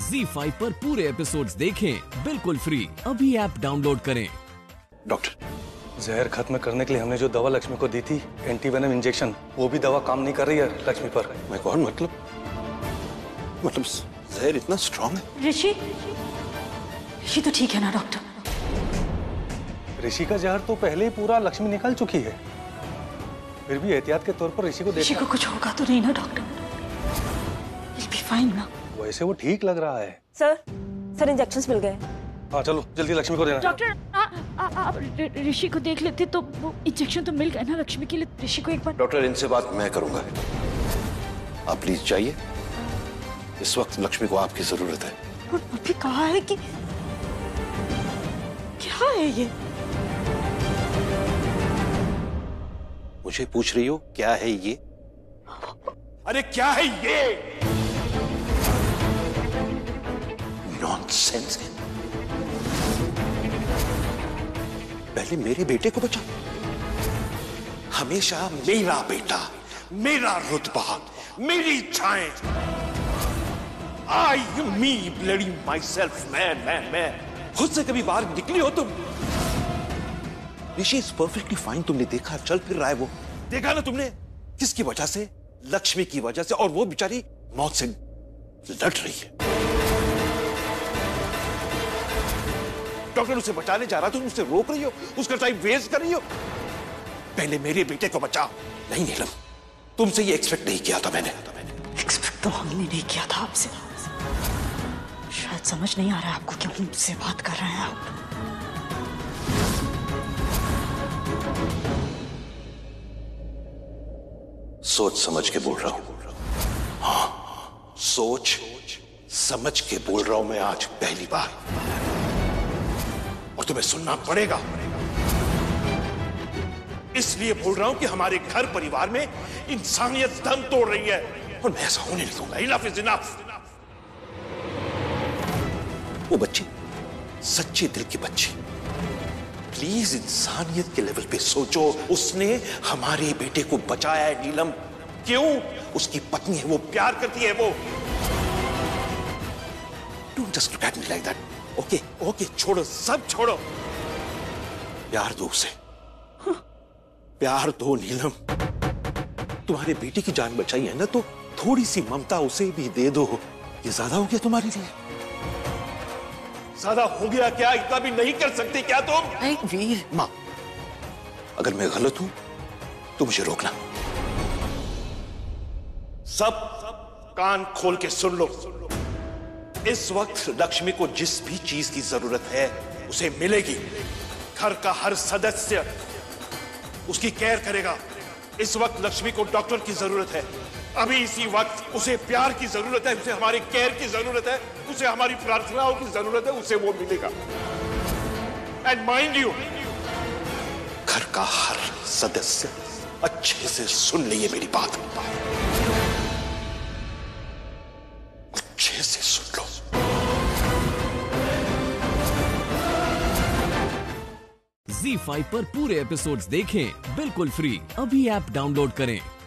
ZEE5 पर पूरे episodes देखें बिल्कुल फ्री। अभी ऐप डाउनलोड करें। डॉक्टर, जहर खत्म करने के लिए हमने जो दवा लक्ष्मी को दी थी, एंटीवेनम इंजेक्शन, वो भी दवा काम नहीं कर रही है लक्ष्मी पर। मैं कौन मतलब जहर इतना स्ट्रांग है? ऋषि तो ठीक है ना डॉक्टर? ऋषि का जहर तो पहले ही पूरा लक्ष्मी निकाल चुकी है, फिर भी एहतियात के तौर पर ऋषि को कुछ होगा तो नहीं ना डॉक्टर? फाइन ना, वैसे वो ठीक लग रहा है। सर इंजेक्शंस मिल गए। हाँ चलो जल्दी लक्ष्मी को देना। डॉक्टर, ऋषि को देख लेते तो वो इंजेक्शन तो मिल गए ना लक्ष्मी के लिए। ऋषि को एक बार। डॉक्टर, इनसे बात मैं करूंगा, आप प्लीज जाइए, इस वक्त लक्ष्मी को आपकी जरूरत है। अभी कहा है कि क्या है ये? मुझे पूछ रही हो क्या है ये? अरे क्या है ये? नॉनसेंस है। पहले मेरे बेटे को बचा, हमेशा मेरा बेटा, मेरा रुतबा, मेरी इच्छाएं। I, me, bloody myself, मैं खुद से कभी बाहर निकली हो तुम? ऋषि is perfectly fine, तुमने देखा चल फिर रहा है वो। देखा ना तुमने, किसकी वजह से? लक्ष्मी की वजह से, और वो बेचारी मौत से लड़ रही है। डॉक्टर उसे बचाने जा रहा, तुम उसे रोक रही हो, उसका टाइम वेस्ट कर रही हो। पहले मेरे बेटे को बचाओ। नहीं नीलम, तुमसे ये एक्सपेक्ट नहीं किया था मैंने। एक्सपेक्ट तो हमने नहीं किया था आपसे। शायद समझ नहीं आ रहा आपको क्यों हमसे बात कर रहे हैं आप। सोच समझ के बोल रहा हूं। हाँ, सोच समझ के बोल रहा हूं मैं आज पहली बार, और तुम्हें सुनना पड़ेगा। इसलिए बोल रहा हूं कि हमारे घर परिवार में इंसानियत दम तोड़ रही है, और मैं ऐसा होने नहीं दूंगा। Enough is enough. वो बच्चे, सच्चे दिल के बच्चे, प्लीज इंसानियत के लेवल पे सोचो। उसने हमारे बेटे को बचाया है नीलम। क्यों? उसकी पत्नी है, वो प्यार करती है वो। Don't just look at me like that. Okay छोड़ो, सब छोड़ो, प्यार दो उसे। हाँ। प्यार दो नीलम। तुम्हारे बेटे की जान बचाई है ना, तो थोड़ी सी ममता उसे भी दे दो। ये ज्यादा हो गया तुम्हारे लिए? ज्यादा हो गया क्या? इतना भी नहीं कर सकते क्या तुम? नहीं वीर। माँ, अगर मैं गलत हूं तो मुझे रोकना। सब कान खोल के सुन लो। इस वक्त लक्ष्मी को जिस भी चीज की जरूरत है उसे मिलेगी। घर का हर सदस्य उसकी केयर करेगा। इस वक्त लक्ष्मी को डॉक्टर की जरूरत है, अभी इसी वक्त उसे प्यार की जरूरत है, उसे हमारी केयर की जरूरत है, उसे हमारी प्रार्थनाओं की जरूरत है, उसे वो मिलेगा। एंड माइंड यू, घर का हर सदस्य अच्छे से सुन लिए मेरी बात, अच्छे से सुन लो। ZEE5 पर पूरे एपिसोड्स देखें बिल्कुल फ्री। अभी ऐप डाउनलोड करें।